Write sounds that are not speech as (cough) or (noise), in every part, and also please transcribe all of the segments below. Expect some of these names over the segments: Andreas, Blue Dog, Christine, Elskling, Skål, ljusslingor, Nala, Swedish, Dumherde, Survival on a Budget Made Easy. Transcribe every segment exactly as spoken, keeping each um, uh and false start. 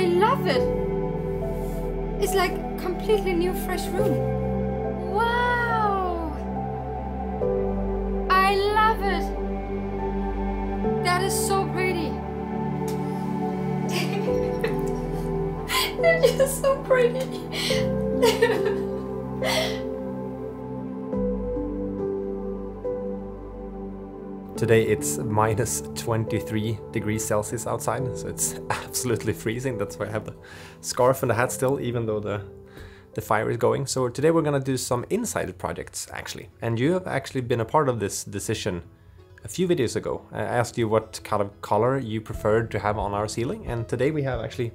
I love it. It's like a completely new, fresh room. Wow! I love it. That is so pretty. That is so pretty. Today it's minus twenty-three degrees Celsius outside, so it's absolutely freezing. That's why I have the scarf and the hat still, even though the, the fire is going. So today we're gonna do some insider projects, actually. And you have actually been a part of this decision a few videos ago. I asked you what kind of color you preferred to have on our ceiling, and today we have actually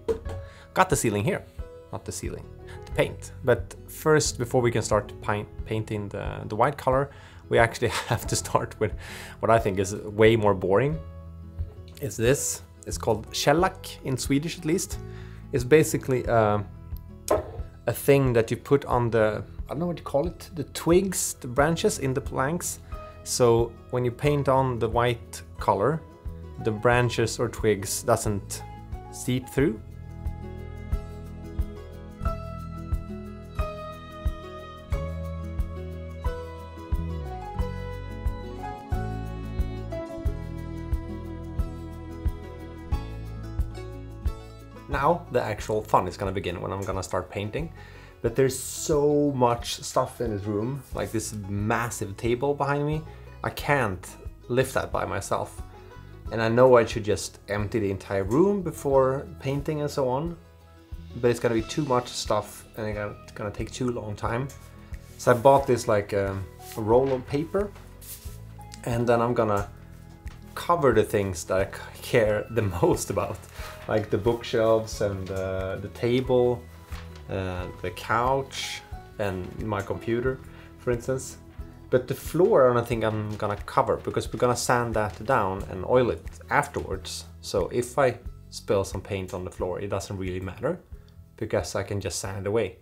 got the ceiling here. Not the ceiling, the paint. But first, before we can start paint, painting the, the white color, we actually have to start with what I think is way more boring. It's this. It's called shellac in Swedish, at least. It's basically uh, a thing that you put on the, I don't know what you call it, the twigs, the branches in the planks. So when you paint on the white color, the branches or twigs doesn't seep through. Now the actual fun is gonna begin when I'm gonna start painting. But there's so much stuff in this room, like this massive table behind me. I can't lift that by myself. And I know I should just empty the entire room before painting and so on. But it's gonna be too much stuff and it's gonna take too long time. So I bought this like a, a roll of paper. And then I'm gonna cover the things that I care the most about, like the bookshelves and uh, the table, uh, the couch and my computer, for instance. But the floor I don't think I'm gonna cover because we're gonna sand that down and oil it afterwards. So if I spill some paint on the floor, it doesn't really matter because I can just sand it away,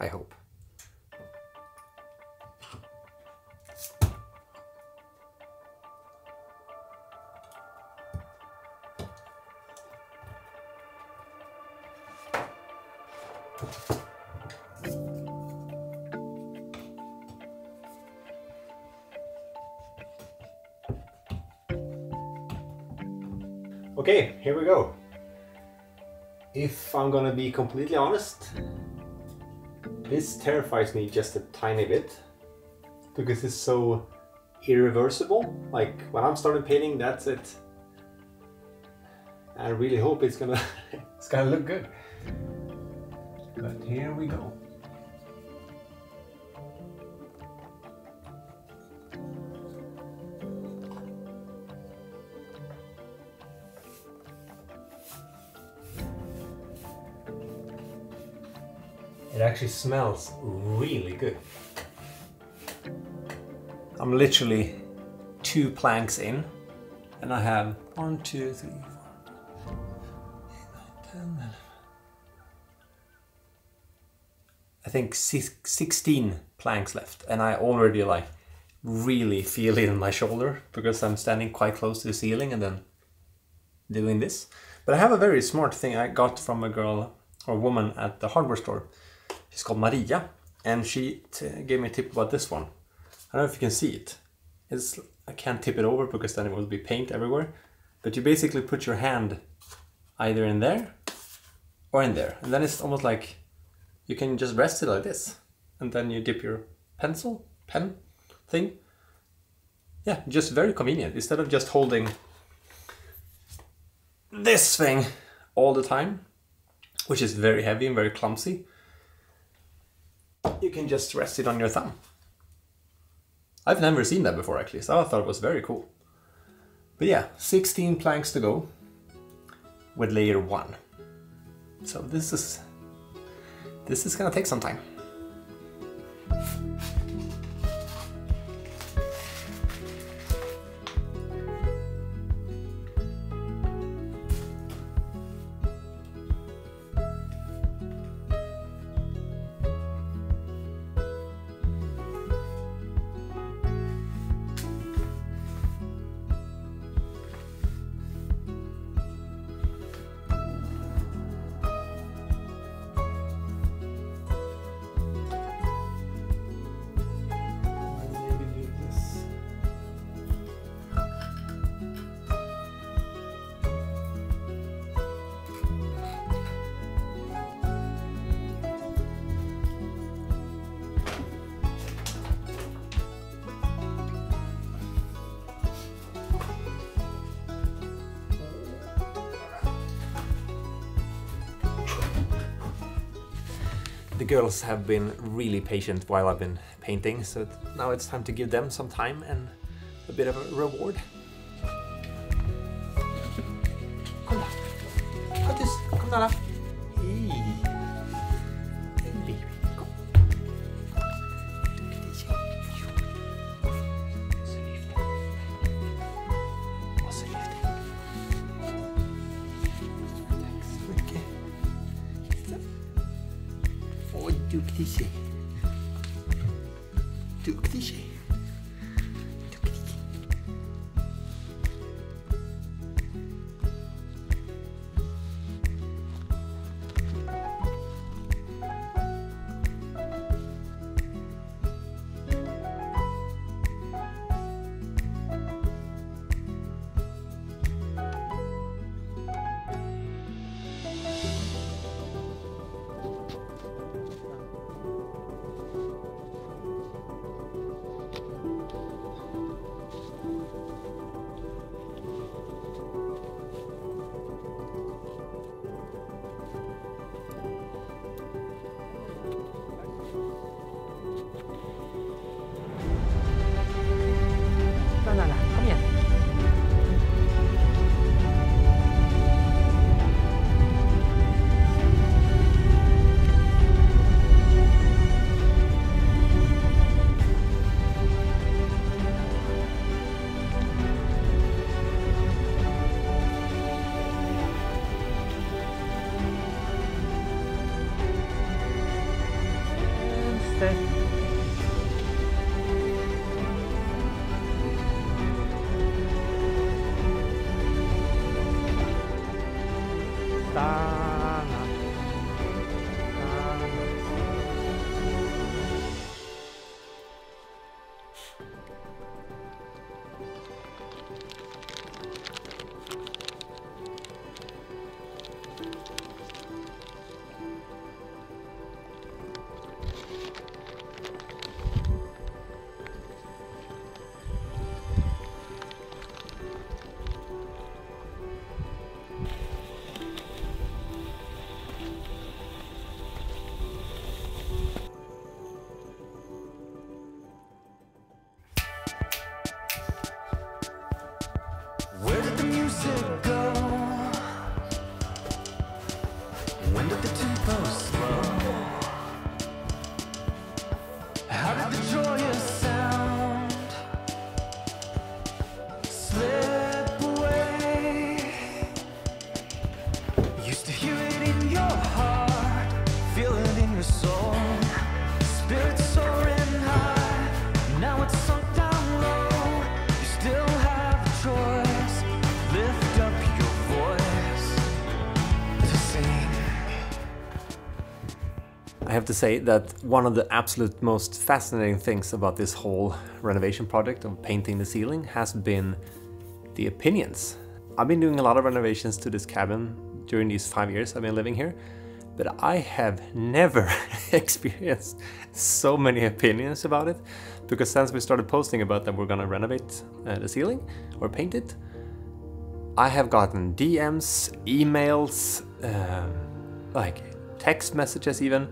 I hope. Okay, here we go. If I'm gonna be completely honest, this terrifies me just a tiny bit because it's so irreversible. Like when I'm starting painting, that's it. I really hope it's gonna it's gonna look good. But here we go. It actually smells really good. I'm literally two planks in, and I have one, two, three, four, eight, nine, ten, eleven. I think six, sixteen planks left, and I already like really feel it in my shoulder because I'm standing quite close to the ceiling and then doing this. But I have a very smart thing I got from a girl or woman at the hardware store. She's called Maria, and she t gave me a tip about this one. I don't know if you can see it. It's, I can't tip it over because then it will be paint everywhere. But you basically put your hand either in there or in there. And then it's almost like you can just rest it like this. And then you dip your pencil, pen thing. Yeah, just very convenient. Instead of just holding this thing all the time, which is very heavy and very clumsy, you can just rest it on your thumb. I've never seen that before actually, so I thought it was very cool. But yeah, sixteen planks to go with layer one. So this is, this is gonna take some time. the girls have been really patient while I've been painting, so now it's time to give them some time and a bit of a reward. Kolla! Kattis! Kom Nala! Hej! Baby, kom! Och så lyft den. Och så lyft den. Tack så mycket. Åh, duktig tjej. Duktig tjej. I have to say that one of the absolute most fascinating things about this whole renovation project of painting the ceiling has been the opinions. I've been doing a lot of renovations to this cabin during these five years I've been living here, but I have never experienced so many opinions about it, because since we started posting about that we're gonna renovate uh, the ceiling or paint it, I have gotten D Ms, emails, um, like text messages even,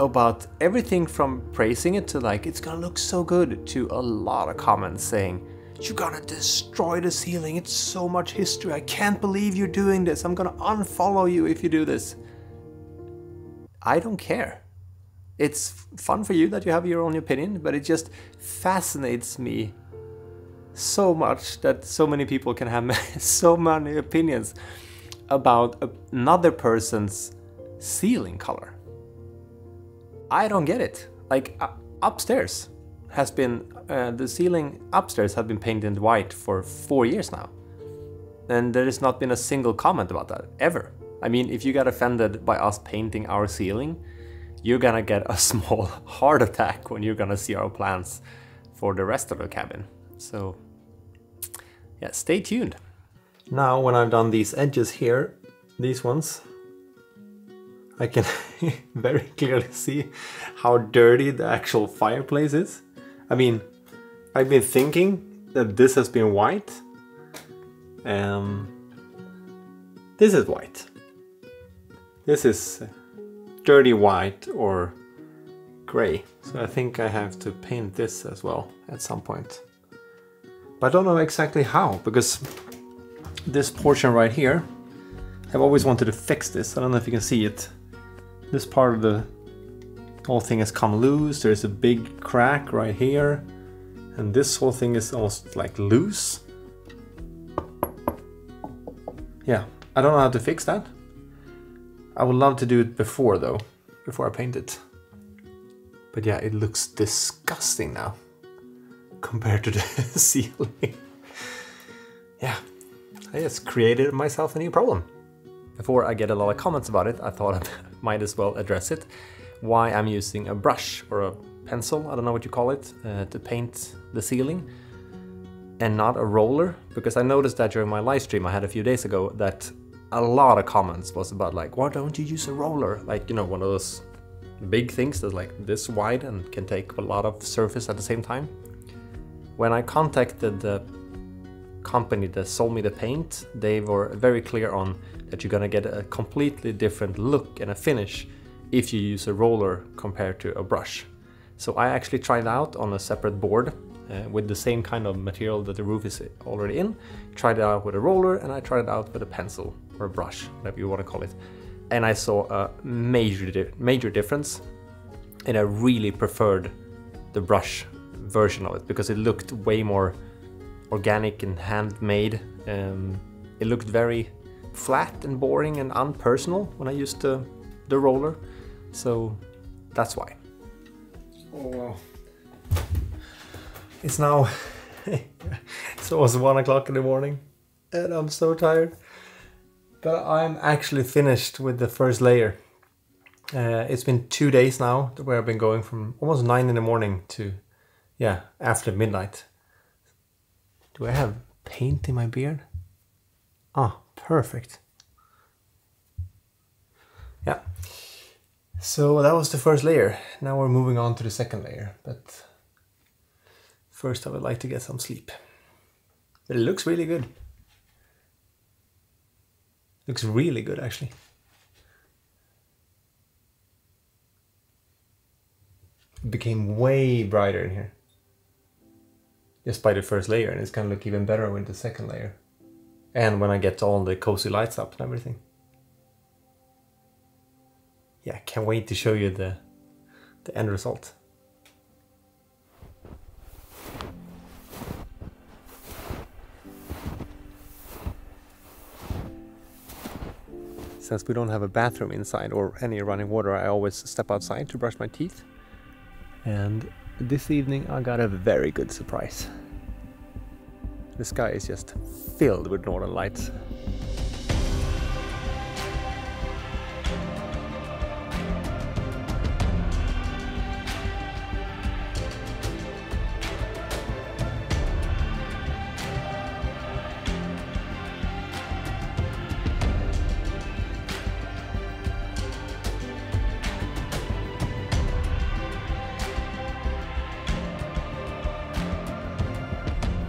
about everything from praising it to like, it's gonna look so good, to a lot of comments saying, you're gonna destroy the ceiling, it's so much history, I can't believe you're doing this, I'm gonna unfollow you if you do this. I don't care. It's fun for you that you have your own opinion, but it just fascinates me so much that so many people can have so many opinions about another person's ceiling color. I don't get it. Like uh, upstairs has been, uh, the ceiling upstairs have been painted white for four years now. And there has not been a single comment about that, ever. I mean, if you got offended by us painting our ceiling, you're gonna get a small heart attack when you're gonna see our plans for the rest of the cabin. So yeah, stay tuned. Now when I've done these edges here, these ones, I can very clearly see how dirty the actual fireplace is. I mean, I've been thinking that this has been white. Um, this is white. This is dirty white or gray. So I think I have to paint this as well at some point. But I don't know exactly how, because this portion right here, I've always wanted to fix this. I don't know if you can see it. This part of the whole thing has come loose. There's a big crack right here. And this whole thing is almost like loose. Yeah, I don't know how to fix that. I would love to do it before though, before I paint it. But yeah, it looks disgusting now compared to the ceiling. Yeah, I just created myself a new problem. Before I get a lot of comments about it, I thought I might as well address it. Why I'm using a brush or a pencil, I don't know what you call it, uh, to paint the ceiling and not a roller, because I noticed that during my live stream I had a few days ago that a lot of comments was about like, why don't you use a roller? Like, you know, one of those big things that's like this wide and can take a lot of surface at the same time. When I contacted the company that sold me the paint, they were very clear on that you're gonna get a completely different look and a finish if you use a roller compared to a brush. So I actually tried out on a separate board uh, with the same kind of material that the roof is already in. Tried it out with a roller, and I tried it out with a pencil or a brush, whatever you want to call it. And I saw a major, di major difference, and I really preferred the brush version of it because it looked way more organic and handmade. Um, it looked very flat and boring and unpersonal when I used the, the roller, so that's why. Oh wow. It's now, it's almost one o'clock in the morning and I'm so tired. But I'm actually finished with the first layer. Uh, it's been two days now where I've been going from almost nine in the morning to, yeah, after midnight. Do I have paint in my beard? Ah, perfect. Yeah. So that was the first layer. Now we're moving on to the second layer, but first I would like to get some sleep. But it looks really good. Looks really good actually. It became way brighter in here. Just by the first layer, and it's gonna look even better with the second layer. And when I get all the cozy lights up and everything. Yeah, can't wait to show you the, the end result. Since we don't have a bathroom inside or any running water, I always step outside to brush my teeth. And this evening I got a very good surprise. The sky is just filled with northern lights.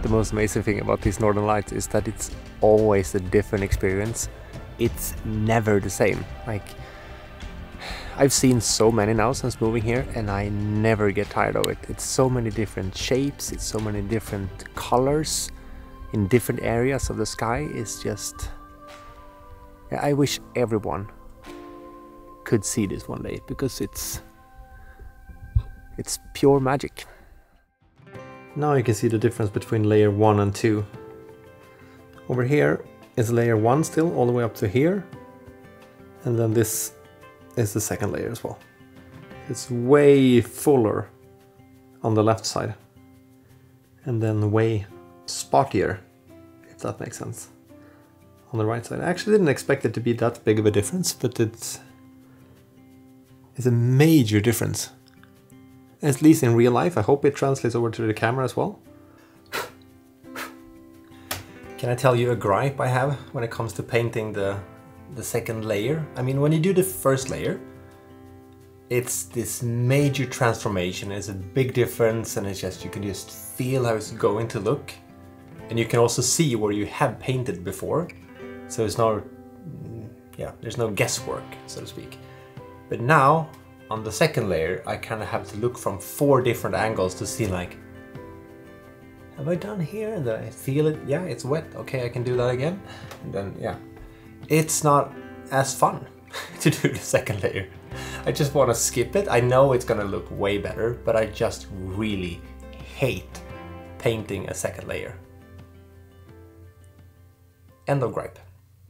The most amazing thing about these northern lights is that it's always a different experience. It's never the same. Like, I've seen so many now since moving here and I never get tired of it. It's so many different shapes, it's so many different colors in different areas of the sky. It's just... I wish everyone could see this one day because it's it's pure magic. Now you can see the difference between layer one and two. Over here is layer one still, all the way up to here. And then this is the second layer as well. It's way fuller on the left side. And then way spottier, if that makes sense, on the right side. I actually didn't expect it to be that big of a difference, but it's, it's a major difference. At least in real life. I hope it translates over to the camera as well. Can I tell you a gripe I have when it comes to painting the, the second layer? I mean, when you do the first layer, it's this major transformation. It's a big difference and it's just, you can just feel how it's going to look. And you can also see where you have painted before. So it's not, yeah, there's no guesswork, so to speak. But now, on the second layer, I kind of have to look from four different angles to see like, have I done here? Did I feel it? Yeah, it's wet. Okay, I can do that again. And then, yeah. It's not as fun to do the second layer. I just want to skip it. I know it's going to look way better, but I just really hate painting a second layer. End of gripe.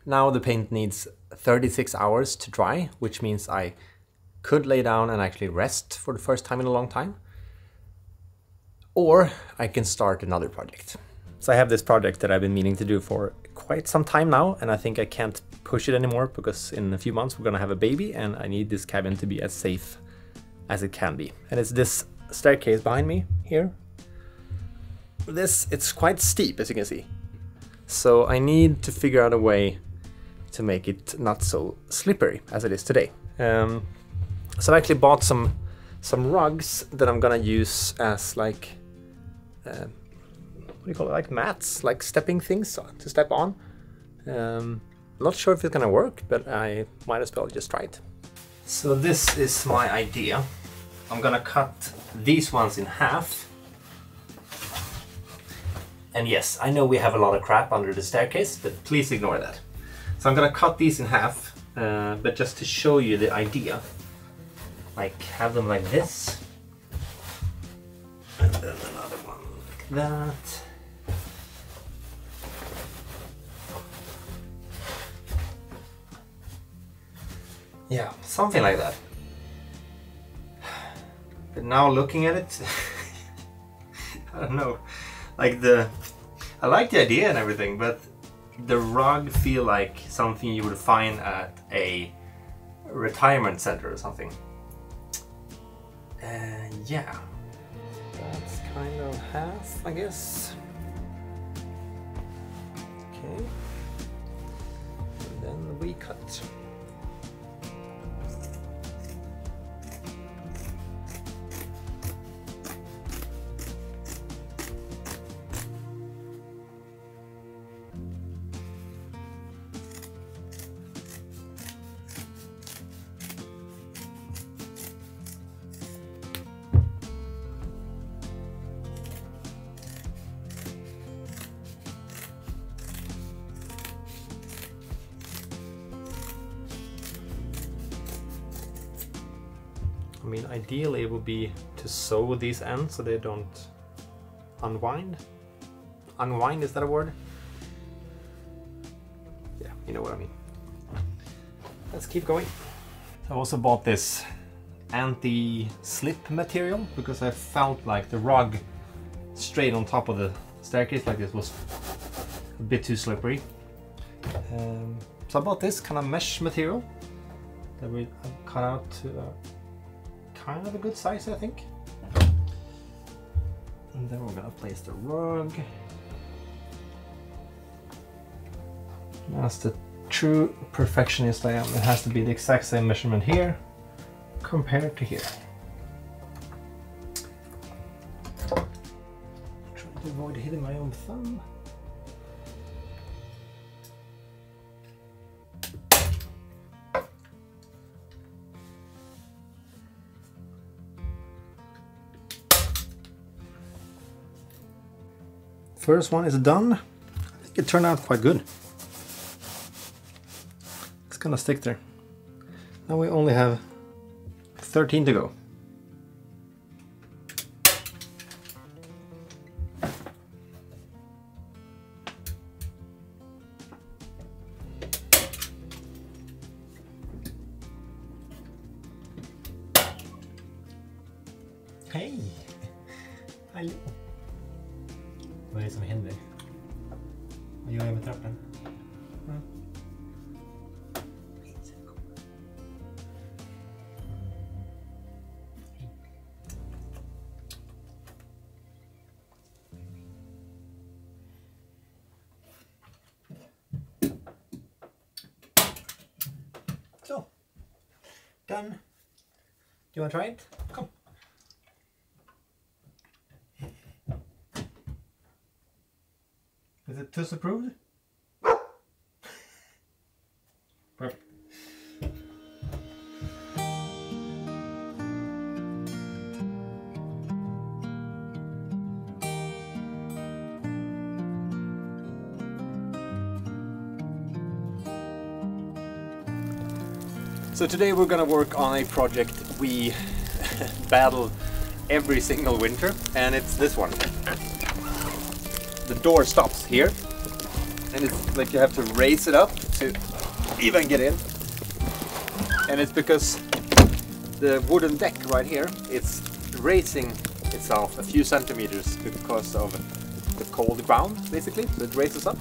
Now the paint needs thirty-six hours to dry, which means I could lay down and actually rest for the first time in a long time. Or I can start another project. So I have this project that I've been meaning to do for quite some time now, and I think I can't push it anymore because in a few months we're gonna have a baby and I need this cabin to be as safe as it can be. And it's this staircase behind me here. This, it's quite steep as you can see. So I need to figure out a way to make it not so slippery as it is today. Um, so I actually bought some, some rugs that I'm gonna use as like, Uh, what do you call it? Like mats, like stepping things to step on. Um, not sure if it's gonna work, but I might as well just try it. So this is my idea. I'm gonna cut these ones in half. And yes, I know we have a lot of crap under the staircase, but please ignore that. So I'm gonna cut these in half, uh, but just to show you the idea, like have them like this. And then another one like that. Yeah, something like that. But now looking at it, I don't know, like the, I like the idea and everything, but the rug feel like something you would find at a retirement center or something. Uh, yeah, that's kind of half, I guess. Okay, and then we cut. I mean, ideally it would be to sew these ends so they don't unwind. Unwind, is that a word? Yeah, you know what I mean. Let's keep going. I also bought this anti-slip material because I felt like the rug straight on top of the staircase like this was a bit too slippery. Um, so I bought this kind of mesh material that we cut out to uh, kind of a good size, I think. And then we're gonna place the rug. That's the true perfectionist I am. It has to be the exact same measurement here compared to here. Trying to avoid hitting my own thumb. First one is done. I think it turned out quite good. It's gonna stick there. Now we only have thirteen to go. Hey! Hello! Vad är det som händer? Vad gör jag med trappen? Mm. So, done. Do you want to try it? Come. Is it T U S approved? Perfect. So today we're gonna work on a project we battle every single winter, and it's this one. The door stops here, and it's like you have to raise it up to even get in. And it's because the wooden deck right here, it's raising itself a few centimeters because of the cold ground, basically, so it raises up.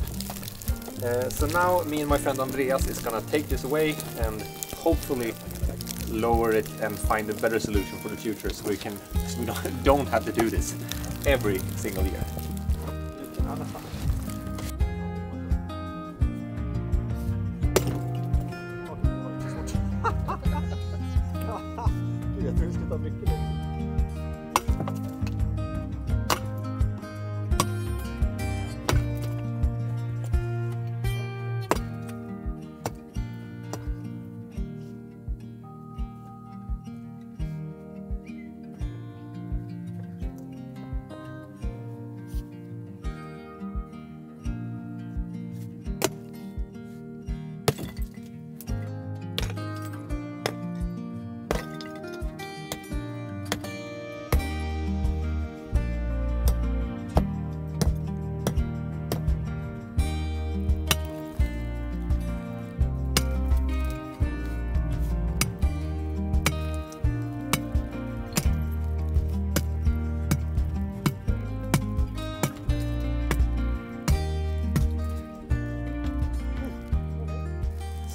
Uh, so now me and my friend Andreas is gonna take this away and hopefully lower it and find a better solution for the future, so we can so we don't, don't have to do this every single year.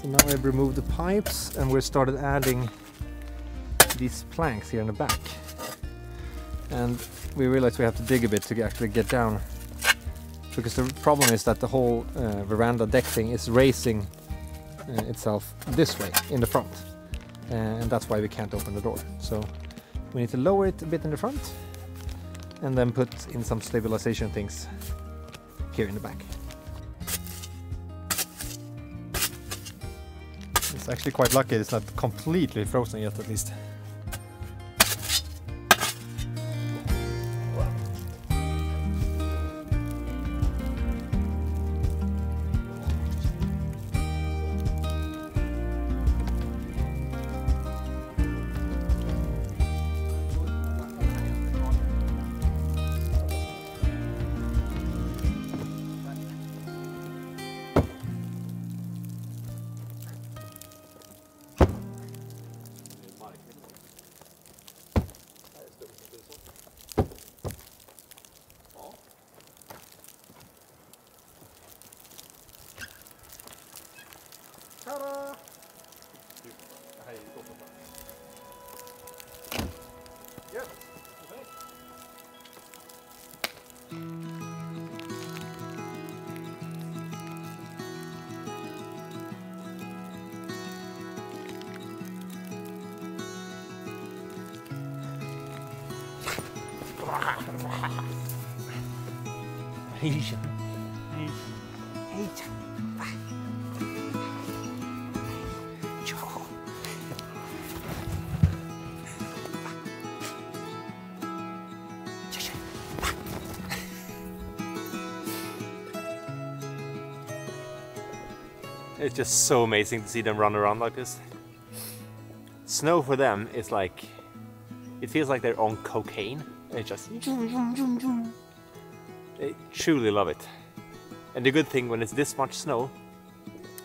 Now I've removed the pipes and we started adding these planks here in the back. And we realized we have to dig a bit to actually get down, because the problem is that the whole uh, veranda deck thing is raising uh, itself this way in the front. Uh, and that's why we can't open the door. So we need to lower it a bit in the front and then put in some stabilization things here in the back. It's actually quite lucky it's not completely frozen yet, at least. Asian. Asian. Asian. It's just so amazing to see them run around like this. Snow for them is like, it feels like they're on cocaine. It just they truly love it. And the good thing when it's this much snow,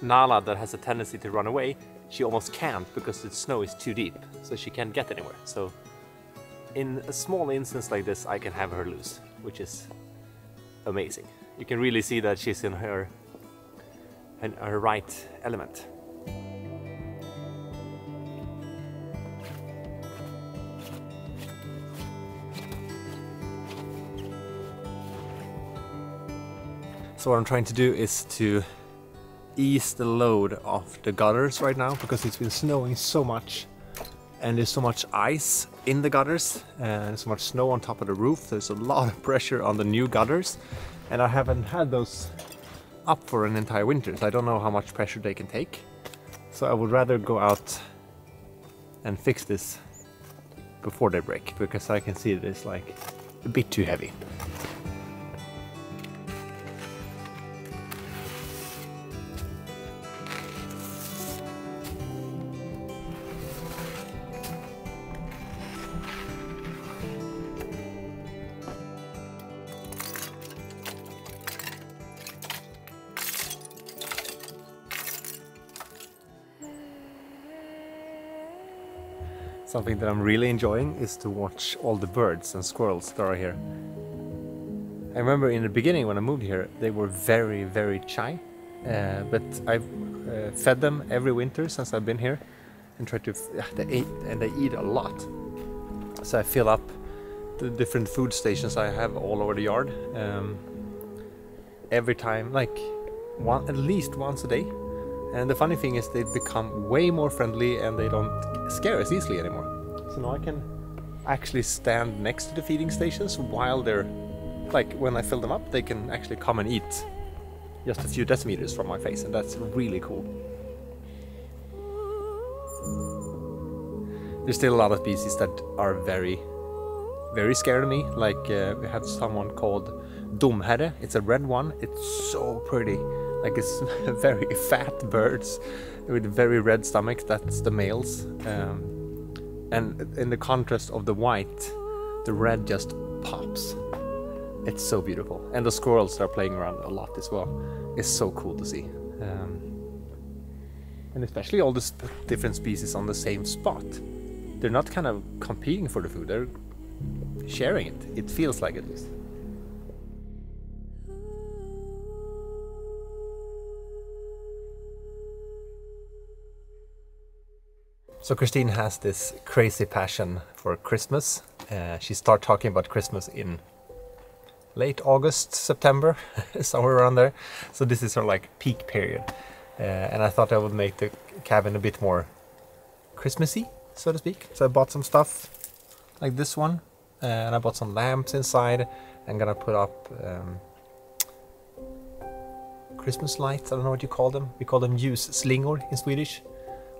Nala, that has a tendency to run away, she almost can't because the snow is too deep, so she can't get anywhere. So in a small instance like this, I can have her loose, which is amazing. You can really see that she's in her in her right element. So what I'm trying to do is to ease the load of the gutters right now, because it's been snowing so much and there's so much ice in the gutters and so much snow on top of the roof. There's a lot of pressure on the new gutters, and I haven't had those up for an entire winter, so I don't know how much pressure they can take. So I would rather go out and fix this before they break, because I can see it is like a bit too heavy. Something that I'm really enjoying is to watch all the birds and squirrels that are here. I remember in the beginning when I moved here, they were very, very shy. Uh, but I've uh, fed them every winter since I've been here, and tried to f they eat, and they eat a lot. So I fill up the different food stations I have all over the yard um, every time, like one at least once a day. And the funny thing is, they become way more friendly and they don't scare us easily anymore. So now I can actually stand next to the feeding stations while they're, like when I fill them up, they can actually come and eat just a few decimeters from my face, and that's really cool. There's still a lot of species that are very, very scared of me. Like uh, we have someone called Dumherde. It's a red one. It's so pretty. Like it's very fat birds with very red stomachs. That's the males. Um, and in the contrast of the white, the red just pops. It's so beautiful. And the squirrels that are playing around a lot as well. It's so cool to see. Um, and especially all the different species on the same spot. They're not kind of competing for the food, they're sharing it. It feels like at least. So Christine has this crazy passion for Christmas. Uh, she started talking about Christmas in late August, September, somewhere around there. So this is her like peak period. Uh, and I thought I would make the cabin a bit more Christmassy, so to speak. So I bought some stuff like this one, uh, and I bought some lamps inside. I'm gonna put up um, Christmas lights. I don't know what you call them. We call them ljusslingor in Swedish.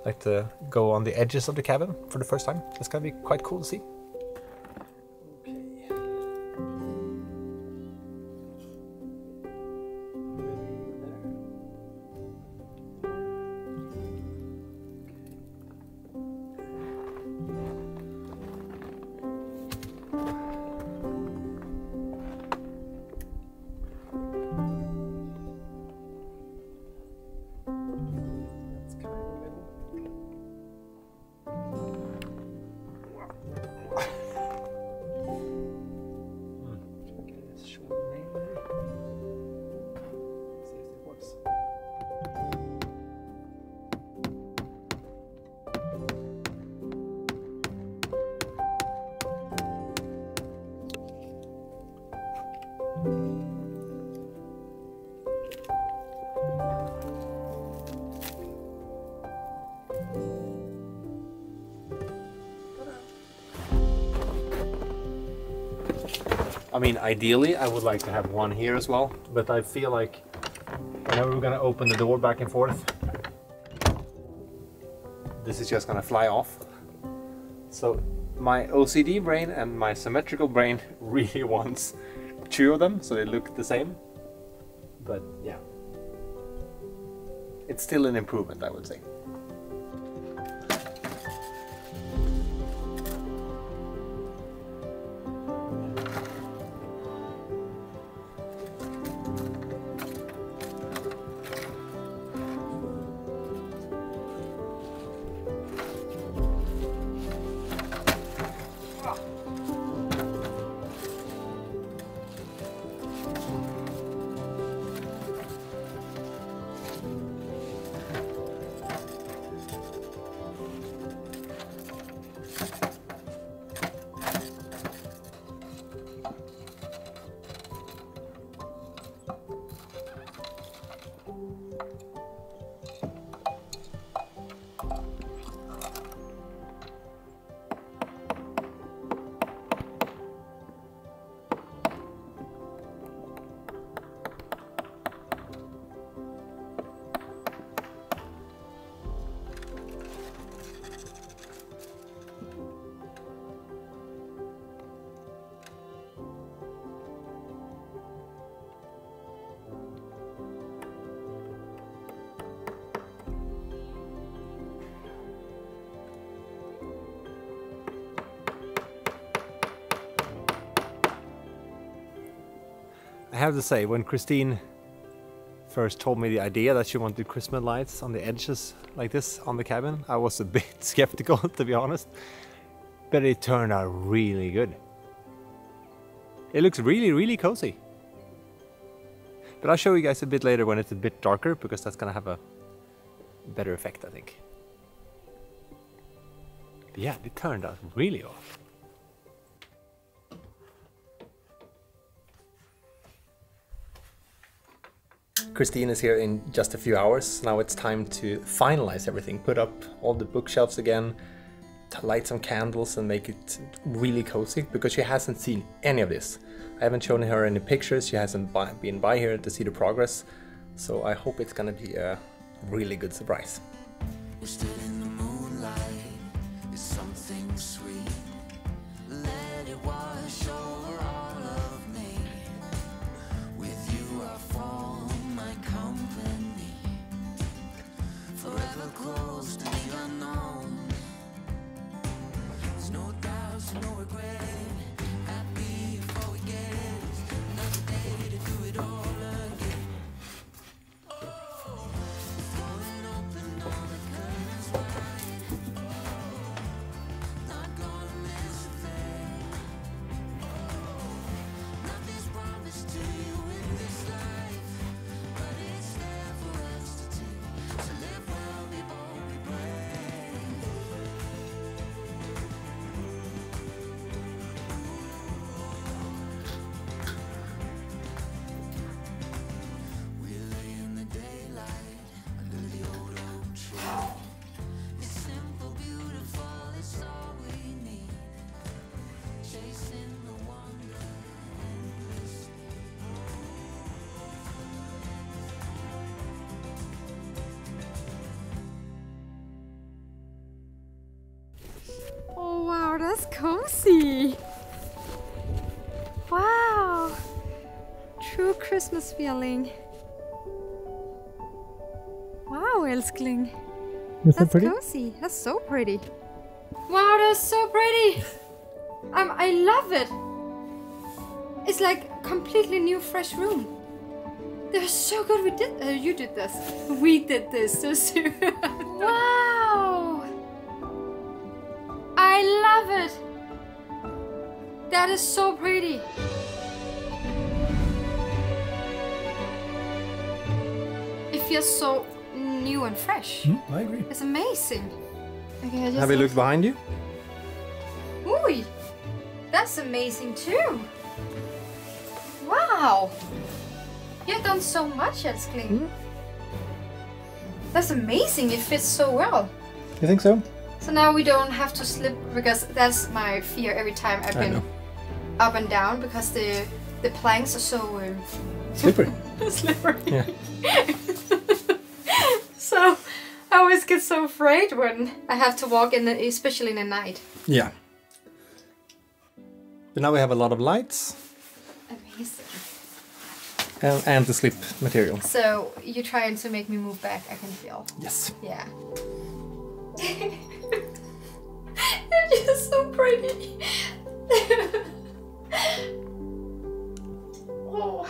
I like to go on the edges of the cabin for the first time. It's gonna be quite cool to see. I mean, ideally, I would like to have one here as well, but I feel like whenever we're gonna open the door back and forth, this is just gonna fly off. So my O C D brain and my symmetrical brain really wants two of them, so they look the same. But yeah, it's still an improvement, I would say. I have to say, when Christine first told me the idea that she wanted Christmas lights on the edges like this on the cabin, I was a bit skeptical, to be honest. but it turned out really good. It looks really, really cozy. But I'll show you guys a bit later when it's a bit darker, because that's gonna have a better effect, I think. But yeah, it turned out really off. Christine is here in just a few hours. Now it's time to finalize everything, put up all the bookshelves again, to light some candles and make it really cozy, because she hasn't seen any of this. I haven't shown her any pictures, she hasn't by, been by here to see the progress, so I hope it's gonna be a really good surprise. We're still in the moonlight, it's something sweet. Let it wash over all of me. With you I form my company. Forever close to the unknown. There's no doubts, no regret. Happy before we get it. Another day to do it all again. Oh, it's going open, all the curtains wide. Oh, not gonna miss a thing. Oh, nothing's promised to you in this life, but it's there for us to take. So live well, we won't be brave. That's cozy! Wow! True Christmas feeling. Wow, Elskling. That's, that's pretty? Cozy. That's so pretty. Wow, that's so pretty! um, I love it! It's like completely new, fresh room. They're so good we did- uh, you did this. We did this so soon. Wow! I love it! That is so pretty! It feels so new and fresh. Mm, I agree. It's amazing. Okay, I just have you looked behind you? Ooh! That's amazing too! Wow! You've done so much, Elskling. Mm. That's amazing, it fits so well. You think so? So now we don't have to slip, because that's my fear every time I've been up and down, because the the planks are so uh, slippery. slippery. Yeah. (laughs) So I always get so afraid when I have to walk in, the, especially in the night. Yeah. But now we have a lot of lights. Amazing. And, and the slip material. So you're trying to make me move back. I can feel. Yes. Yeah. It's just so pretty. Oh,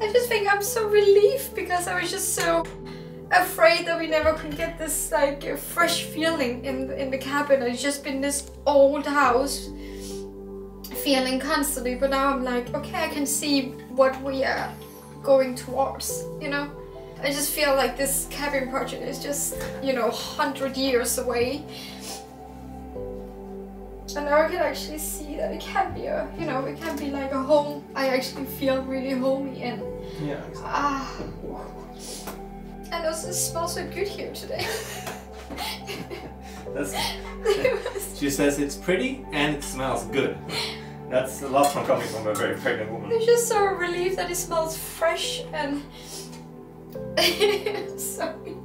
I just think I'm so relieved, because I was just so afraid that we never could get this like fresh feeling in in the cabin. It's just been this old house feeling constantly, but now I'm like, okay, I can see what we are going towards, you know. I just feel like this cabin project is just, you know, one hundred years away. And now I can actually see that it can be a, you know, it can be like a home. I actually feel really homey and... Yeah, exactly. Ah, and also it smells so good here today. That's, she says it's pretty and it smells good. That's a lot from coming from a very pregnant woman. I'm just so relieved that it smells fresh and... I'm sorry.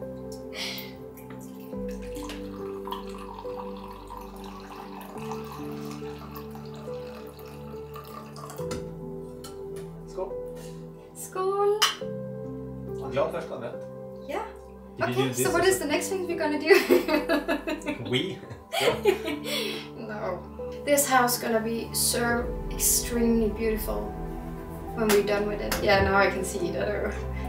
Skål. Skål. I'm glad first on that. Yeah. Did okay, so what is the next thing we're gonna do? We? No. This house gonna be so extremely beautiful when we're done with it. Yeah, now I can see that.